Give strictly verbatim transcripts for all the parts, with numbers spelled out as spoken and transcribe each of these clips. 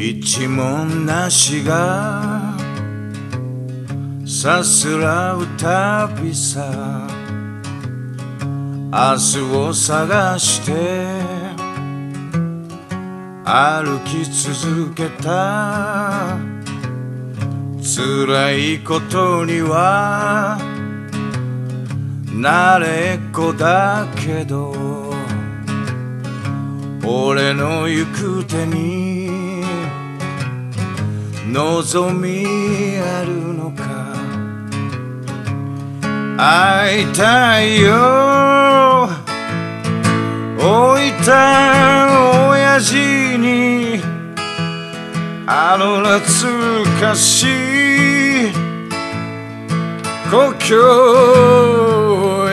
一文なしがさすらう旅さ、明日を探して歩き続けた。辛いことには慣れっこだけど、俺の行く手に望みあるのか。会いたいよ老いた親父に、あの懐かしい故郷へ。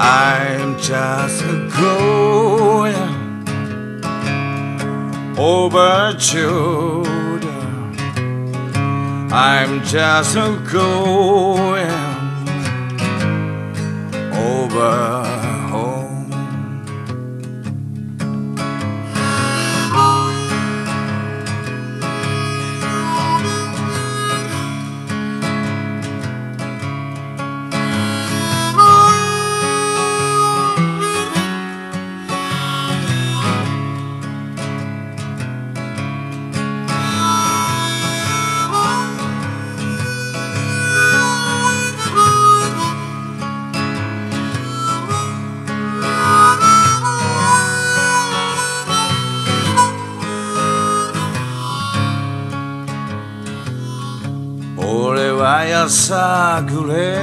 I'm just going overjoyed, I'm just going over home.やさぐれ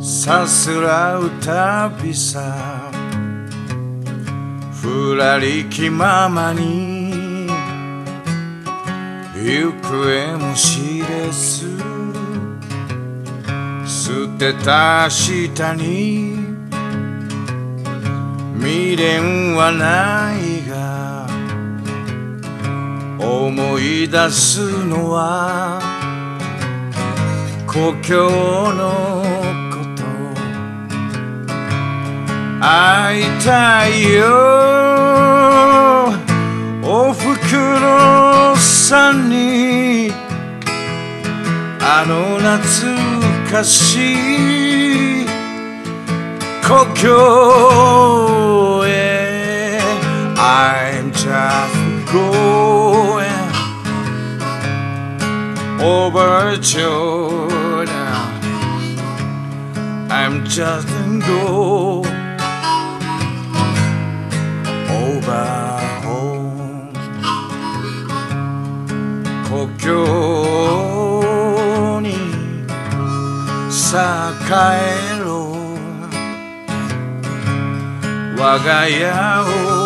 さすらう旅さ、ふらり気ままに行方も知れず、捨てた下に未練はないが、思い出すのは故郷のこと。会いたいよおふくろさんに、あの懐かしい故郷へ。 I'm just going overjoyed, I'm just going over home. 故郷にさあ帰ろう我が家を